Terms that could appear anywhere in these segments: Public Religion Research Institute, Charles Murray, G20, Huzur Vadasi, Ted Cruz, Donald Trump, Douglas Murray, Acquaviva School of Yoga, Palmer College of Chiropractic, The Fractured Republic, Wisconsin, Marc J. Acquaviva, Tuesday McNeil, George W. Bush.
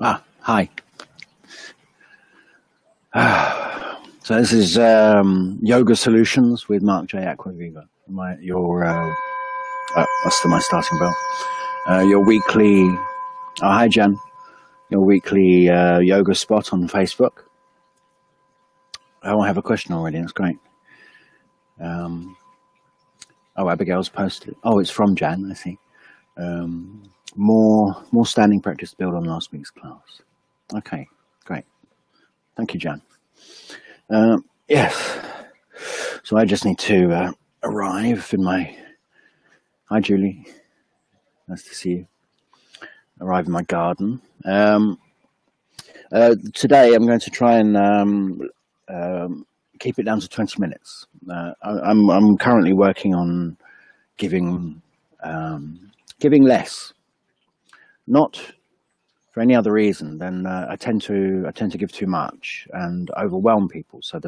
Hi. So this is Yoga Solutions with Marc J. Acquaviva. That's my starting bell. Your weekly, hi Jen, your weekly yoga spot on Facebook. Oh, I have a question already, that's great. Oh, Abigail's posted. Oh, it's from Jan, I see. More standing practice to build on last week's class. Okay, great. Thank you, Jan. Yes, so I just need to arrive in my... Hi, Julie. Nice to see you. Arrive in my garden. Today I'm going to try and keep it down to 20 minutes. I'm currently working on giving less, not for any other reason than I tend to give too much and overwhelm people. So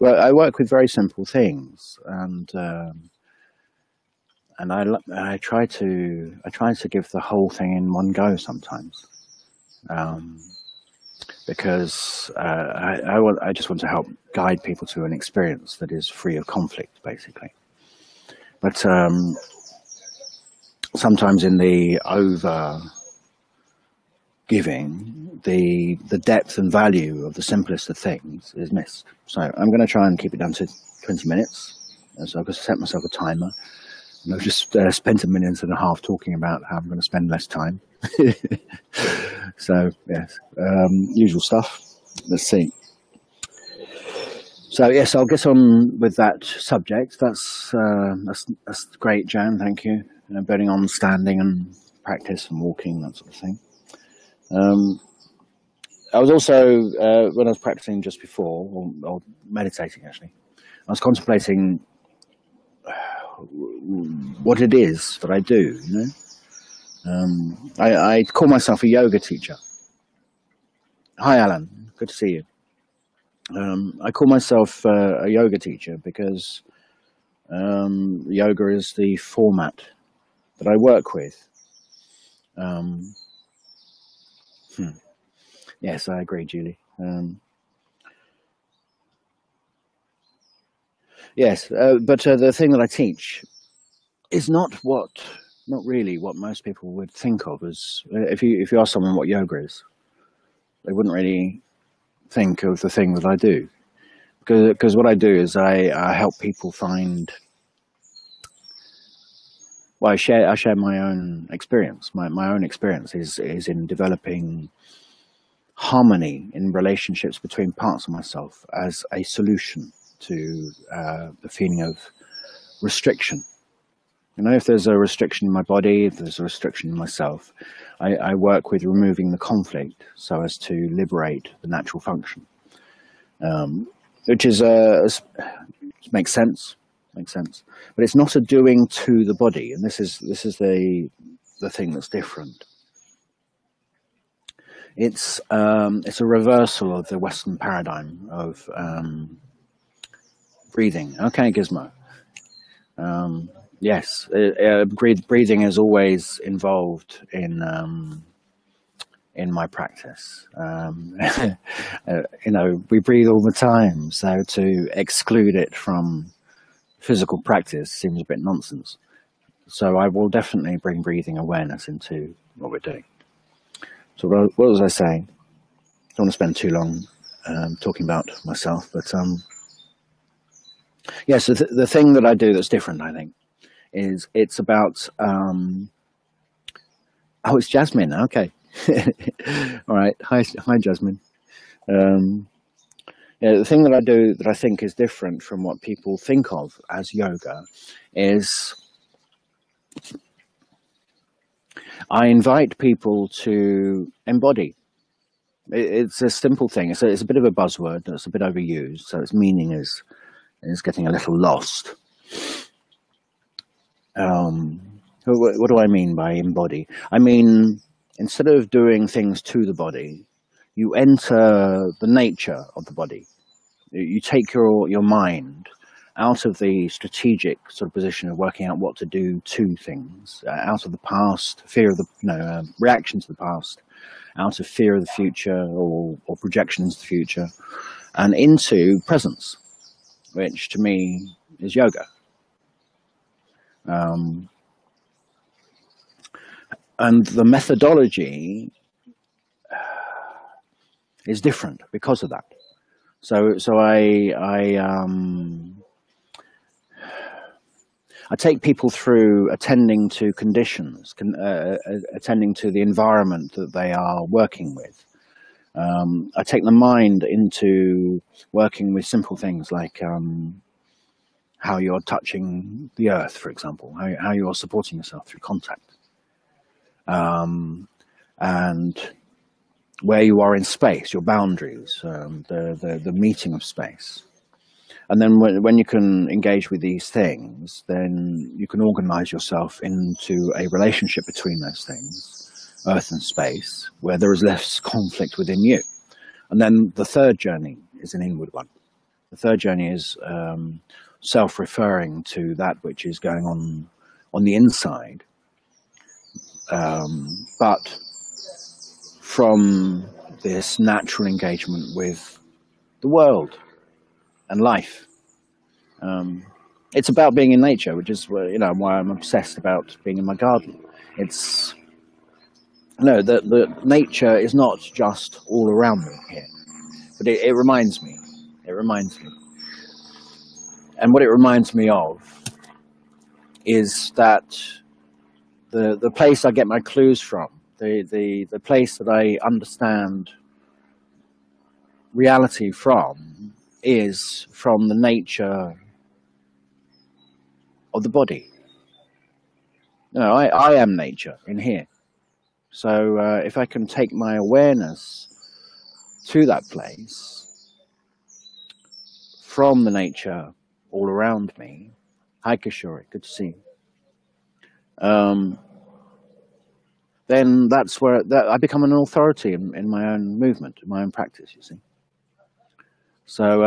well, I work with very simple things, and I try to give the whole thing in one go sometimes. Because I just want to help guide people to an experience that is free of conflict, basically. But sometimes in the over-giving, the depth and value of the simplest of things is missed. So I'm going to try and keep it down to 20 minutes. And so I've got to set myself a timer. And I've just spent a minute and a half talking about how I'm going to spend less time. So, yes, usual stuff. Let's see. So, yes, I'll get on with that subject. That's great, Jan, thank you. You know, building on standing and practice and walking, that sort of thing. I was also, when I was practicing just before, or meditating actually, I was contemplating what it is that I do, you know? I call myself a yoga teacher. Hi, Alan. Good to see you. I call myself a yoga teacher because yoga is the format that I work with. Yes, I agree, Julie. Yes, but the thing that I teach is not really what most people would think of as, if you ask someone what yoga is, they wouldn't really think of the thing that I do. Because what I do is I help people find, well, I share my own experience. My own experience is in developing harmony in relationships between parts of myself as a solution to the feeling of restriction. You know, if there's a restriction in my body, if there's a restriction in myself, I work with removing the conflict so as to liberate the natural function, which is makes sense. But it's not a doing to the body, and this is the thing that's different. It's a reversal of the Western paradigm of breathing. Okay, Gizmo. Yes, breathing is always involved in my practice. You know, we breathe all the time, so to exclude it from physical practice seems a bit nonsense. So I will definitely bring breathing awareness into what we're doing. So what was I saying? I don't want to spend too long talking about myself, but yeah, so the thing that I do that's different, I think, is it's about oh, it's Jasmine. Okay. All right. Hi Jasmine. Yeah, the thing that I do that I think is different from what people think of as yoga is I invite people to embody. It's a simple thing. It's a bit of a buzzword that's a bit overused, so its meaning is getting a little lost. What do I mean by embody? I mean, instead of doing things to the body, you enter the nature of the body. You take your mind out of the strategic sort of position of working out what to do to things, out of the past, fear of the, reaction to the past, out of fear of the future or projections of the future, and into presence, which to me is yoga. And the methodology is different because of that. So I take people through attending to conditions, attending to the environment that they are working with. I take the mind into working with simple things like how you're touching the earth, for example, how you're supporting yourself through contact, and where you are in space, your boundaries, the meeting of space. And then when you can engage with these things, then you can organize yourself into a relationship between those things, earth and space, where there is less conflict within you. And then the third journey is an inward one. The third journey is self-referring to that which is going on the inside, but from this natural engagement with the world and life. It's about being in nature, which is why I'm obsessed about being in my garden. It's the nature is not just all around me here, but it reminds me. It reminds me, and what it reminds me of is that the place I get my clues from, the place that I understand reality from, is from the nature of the body. I am nature in here. So if I can take my awareness to that place from the nature all around me. Hi Kishori, good to see you. Then that's where I become an authority in my own movement, in my own practice, you see. So,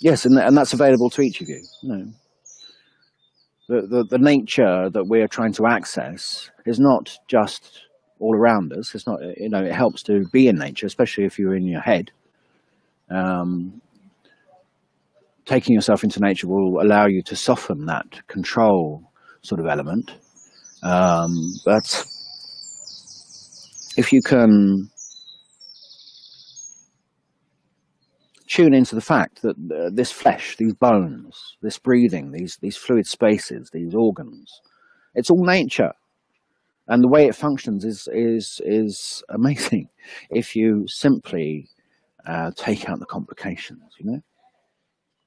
yes, and that's available to each of you. The nature that we're trying to access is not just all around us. It's not, it helps to be in nature, especially if you're in your head. Taking yourself into nature will allow you to soften that control sort of element. But if you can tune into the fact that this flesh, these bones, this breathing, these fluid spaces, these organs, it's all nature, and the way it functions is amazing if you simply take out the complications,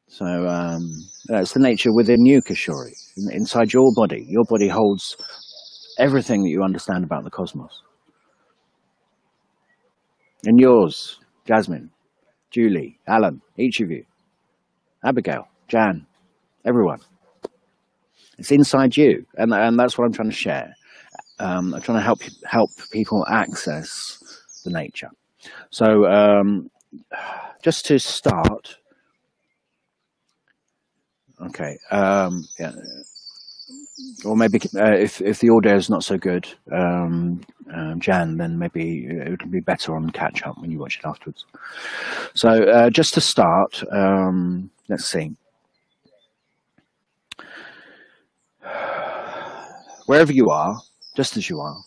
So it's the nature within you, Kishori, inside your body. Your body holds everything that you understand about the cosmos. And yours, Jasmine, Julie, Alan, each of you, Abigail, Jan, everyone. It's inside you, and that's what I'm trying to share. I'm trying to help people access the nature. So just to start. Okay, yeah, or maybe if the audio is not so good, Jan, then maybe it would be better on catch up when you watch it afterwards. So just to start, let's see. Wherever you are, just as you are,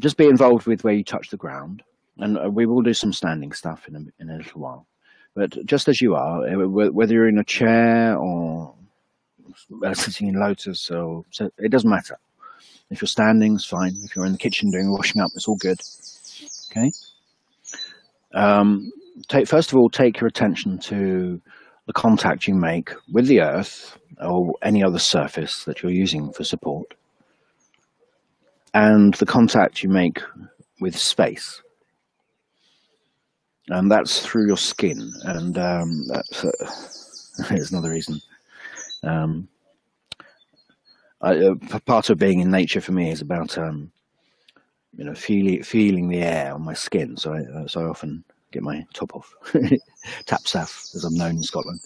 just be involved with where you touch the ground, and we will do some standing stuff in a little while. But just as you are, whether you're in a chair or sitting in lotus, or so it doesn't matter. If you're standing, it's fine. If you're in the kitchen doing washing up, it's all good. Okay. First of all, take your attention to the contact you make with the earth or any other surface that you're using for support, and the contact you make with space. And that's through your skin, and that's here's another reason. Part of being in nature for me is about feeling the air on my skin. So I often get my top off. Tap south, as I'm known in Scotland.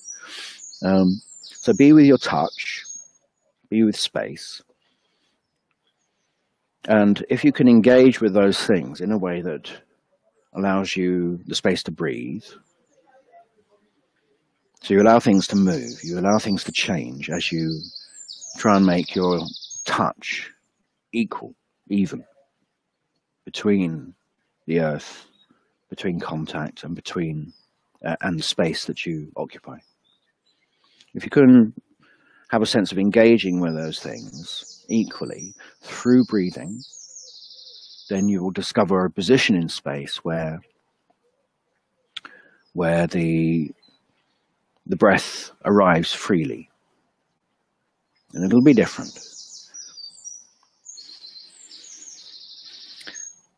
So be with your touch, be with space. And if you can engage with those things in a way that allows you the space to breathe, so you allow things to move, you allow things to change as you try and make your touch equal, even, between the earth, between contact and between and the space that you occupy. If you can have a sense of engaging with those things equally through breathing, then you will discover a position in space where the breath arrives freely, and it'll be different.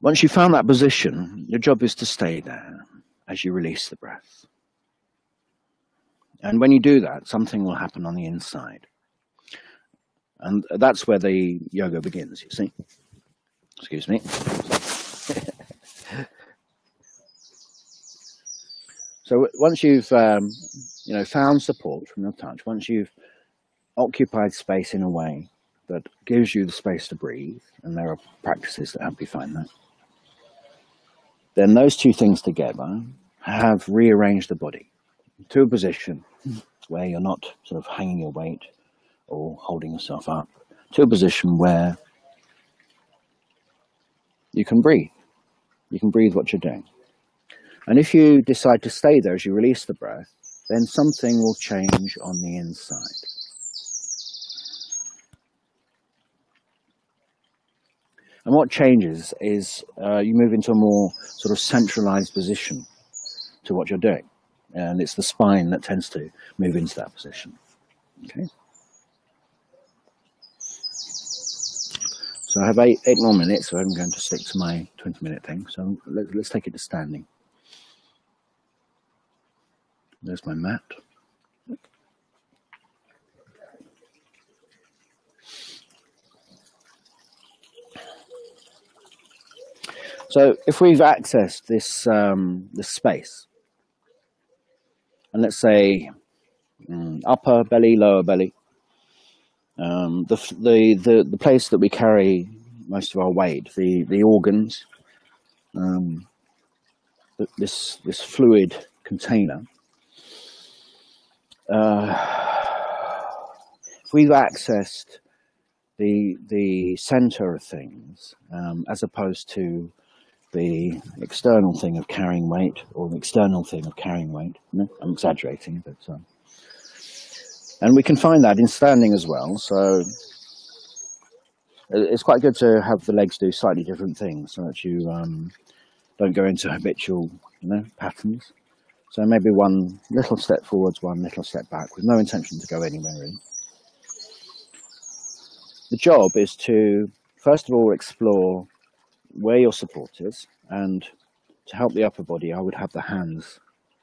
Once you've found that position, your job is to stay there as you release the breath. And when you do that, something will happen on the inside. And that's where the yoga begins, you see. Excuse me. So once you've found support from your touch, once you've occupied space in a way that gives you the space to breathe, and there are practices that help you find that, then those two things together have rearranged the body to a position where you're not sort of hanging your weight or holding yourself up, to a position where you can breathe. You can breathe what you're doing. And if you decide to stay there as you release the breath, then something will change on the inside. And what changes is you move into a more sort of centralized position to what you're doing. And it's the spine that tends to move into that position. Okay. So I have eight more minutes, so I'm going to stick to my 20-minute thing. So let's take it to standing. There's my mat. So if we've accessed this, this space, and let's say upper belly, lower belly, the place that we carry most of our weight, the organs, this fluid container, if we've accessed the center of things, as opposed to the external thing of carrying weight, or the external thing of carrying weight. No, I'm exaggerating, but and we can find that in standing as well. So it's quite good to have the legs do slightly different things, so that you don't go into habitual, patterns. So maybe one little step forwards, one little step back, with no intention to go anywhere really. The job is to first of all explore where your support is, and to help the upper body, I would have the hands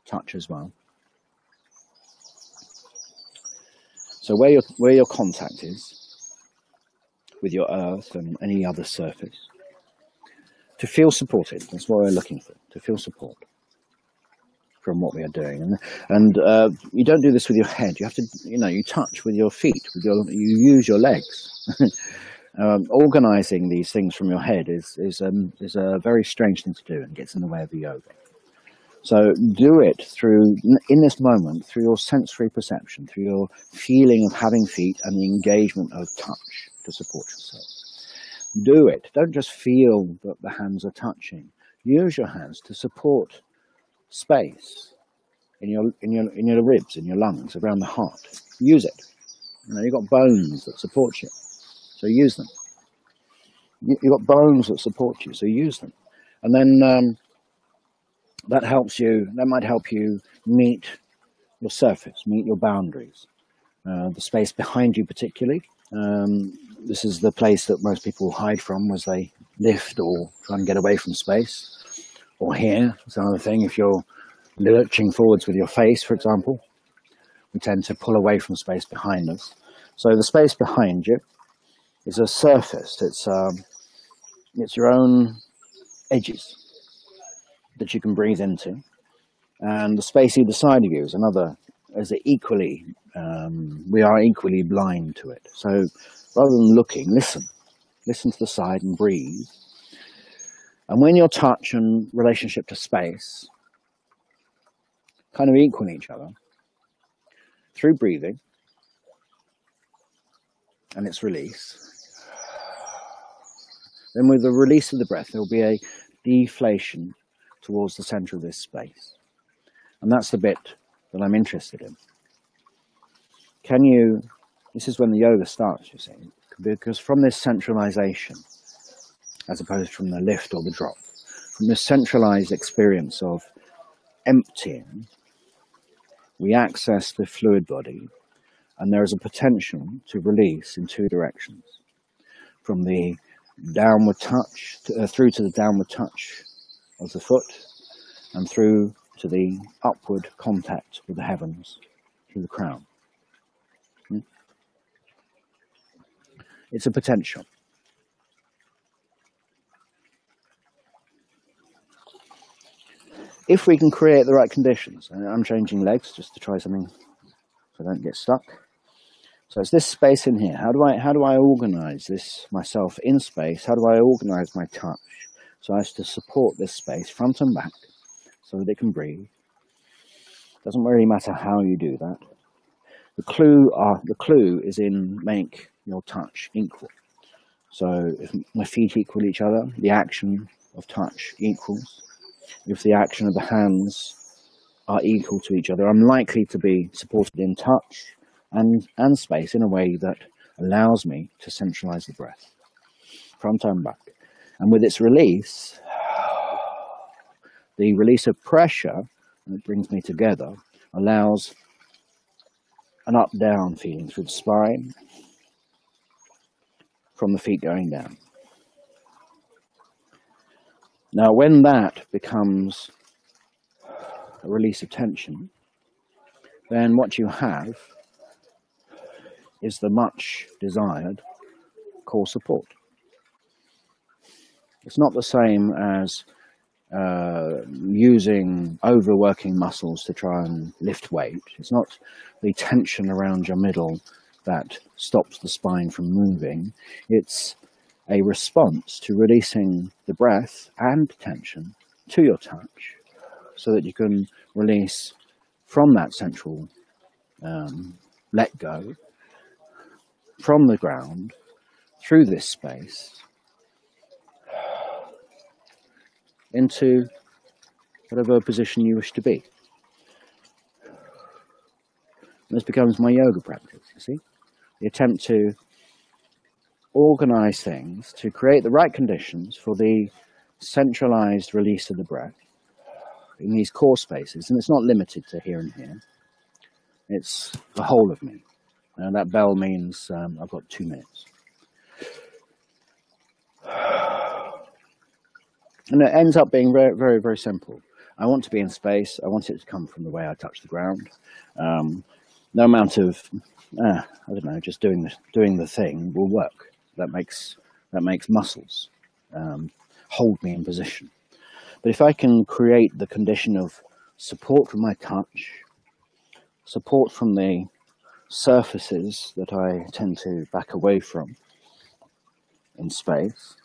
touch as well. So where your contact is with your earth and any other surface, to feel supported. That's what we're looking for, to feel support from what we are doing. And you don't do this with your head. You have to, you touch with your feet, you use your legs. Organising these things from your head is a very strange thing to do, and gets in the way of the yoga. So do it through, in this moment, through your sensory perception, through your feeling of having feet and the engagement of touch to support yourself. Do it. Don't just feel that the hands are touching. Use your hands to support space in your ribs, in your lungs, around the heart. Use it. You've got bones that support you. So use them. You've got bones that support you, so use them. And then that helps you, that might help you meet your surface, meet your boundaries. The space behind you particularly. This is the place that most people hide from as they lift or try and get away from space. Or here, it's another thing, if you're lurching forwards with your face, for example, we tend to pull away from space behind us. So the space behind you, it's a surface, it's your own edges that you can breathe into, and the space either side of you is another, as equally, we are equally blind to it. So rather than looking, listen. Listen to the side and breathe. And when your touch and relationship to space kind of equal each other through breathing and its release, then with the release of the breath, there'll be a deflation towards the center of this space. And that's the bit that I'm interested in. Can you, this is when the yoga starts, you see, because from this centralization, as opposed from the lift or the drop, from this centralized experience of emptying, we access the fluid body, and there is a potential to release in two directions, from the downward touch, through to the downward touch of the foot, and through to the upward contact with the heavens through the crown. It's a potential. If we can create the right conditions, and I'm changing legs just to try something so I don't get stuck. So it's this space in here. How do I organize this myself in space? How do I organize my touch so as to support this space front and back so that it can breathe? Doesn't really matter how you do that. The clue is in make your touch equal. So if my feet equal each other, the action of touch equals. If the action of the hands are equal to each other, I'm likely to be supported in touch and space in a way that allows me to centralize the breath, front and back. And with its release, the release of pressure that brings me together allows an up-down feeling through the spine, from the feet going down. Now when that becomes a release of tension, then what you have is the much desired core support. It's not the same as using overworking muscles to try and lift weight. It's not the tension around your middle that stops the spine from moving. It's a response to releasing the breath and tension to your touch so that you can release from that central let go, from the ground, through this space, into whatever position you wish to be. And this becomes my yoga practice, you see? The attempt to organize things to create the right conditions for the centralized release of the breath in these core spaces. And it's not limited to here and here. It's the whole of me. And that bell means I've got 2 minutes. And it ends up being very, very, very simple. I want to be in space. I want it to come from the way I touch the ground. No amount of I don't know, just doing the thing will work. That makes muscles hold me in position. But if I can create the condition of support from my touch, support from the surfaces that I tend to back away from in space,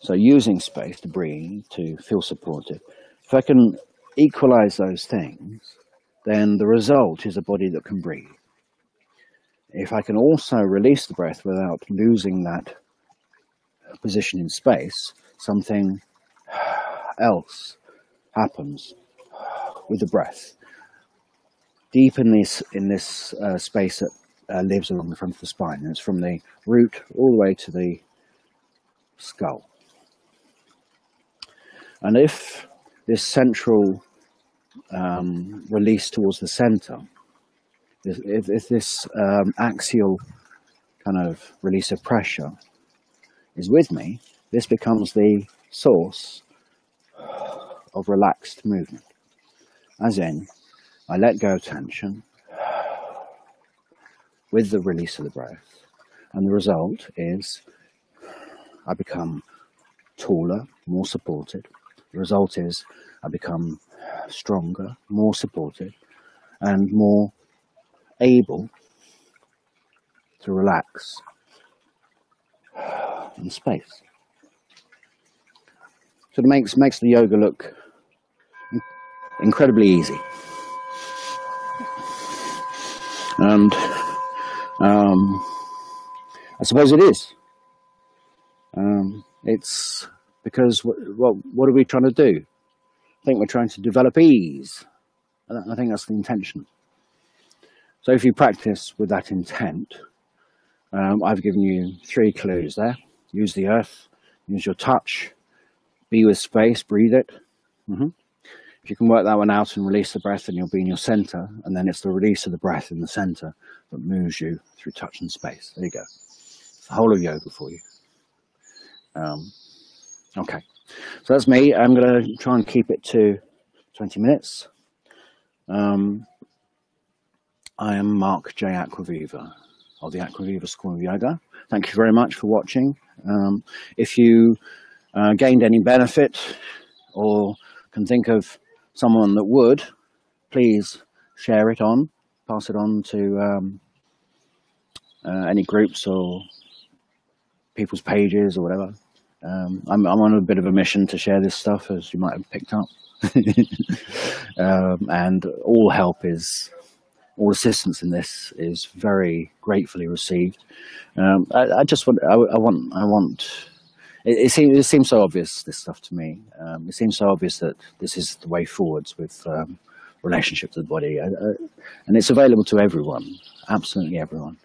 so using space to breathe, to feel supported, if I can equalize those things, then the result is a body that can breathe. If I can also release the breath without losing that position in space, something else happens with the breath. Deep in this space that lives along the front of the spine, and it's from the root all the way to the skull. And if this central release towards the center, if this axial kind of release of pressure is with me, this becomes the source of relaxed movement. As in, I let go of tension with the release of the breath, and the result is I become taller, more supported, The result is I become stronger, more supported, and more able to relax in space. So it makes the yoga look incredibly easy. And I suppose it is. It's because what are we trying to do? I think we're trying to develop ease. I think that's the intention. So if you practice with that intent, I've given you 3 clues there. Use the earth, use your touch, be with space, breathe it. If you can work that one out and release the breath, then you'll be in your center, and then it's the release of the breath in the center that moves you through touch and space. There you go. It's the whole of yoga for you. Okay, so that's me. I'm going to try and keep it to 20 minutes. I am Marc J. Acquaviva of the Acquaviva School of Yoga. Thank you very much for watching. If you gained any benefit or can think of someone that would, please share it on, pass it on to any groups or people's pages or whatever. I'm on a bit of a mission to share this stuff, as you might have picked up. And all help is, all assistance in this is very gratefully received. I just want, it seems so obvious, this stuff to me. It seems so obvious that this is the way forwards with relationship to the body. And it's available to everyone, absolutely everyone.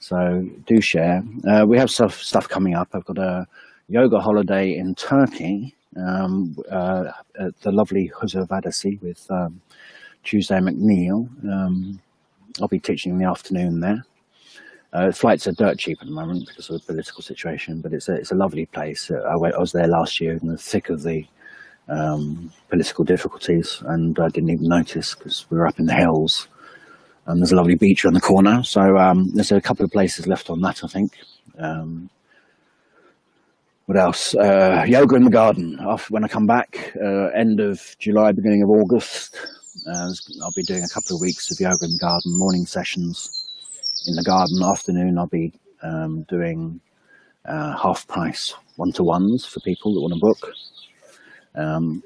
So do share. We have stuff coming up. I've got a yoga holiday in Turkey, at the lovely Huzur Vadasi with Tuesday McNeil. I'll be teaching in the afternoon there. Flights are dirt cheap at the moment because of the political situation, but it's a lovely place. I was there last year in the thick of the political difficulties, and I didn't even notice because we were up in the hills. And there's a lovely beach on the corner, so there's a couple of places left on that, I think. What else? Yoga in the garden. When I come back, end of July, beginning of August, I'll be doing a couple of weeks of yoga in the garden, morning sessions in the garden. Afternoon, I'll be doing half-price one-to-ones for people that want to book.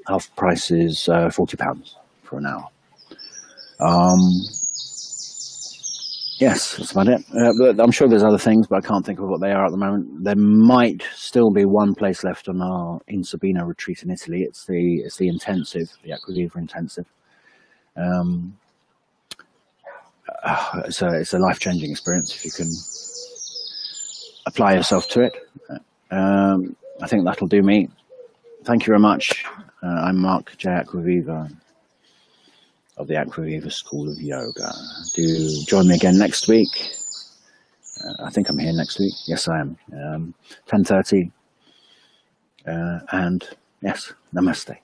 Half price is £40 for an hour. Yes, that's about it. I'm sure there's other things, but I can't think of what they are at the moment. There might still be one place left on our In Sabina retreat in Italy. It's the intensive, the Acquaviva intensive. It's a life-changing experience if you can apply yourself to it. I think that'll do me. Thank you very much. I'm Marc J. Acquaviva of the Acquaviva School of Yoga. Do join me again next week. I think I'm here next week. Yes, I am. 10:30. And yes, namaste.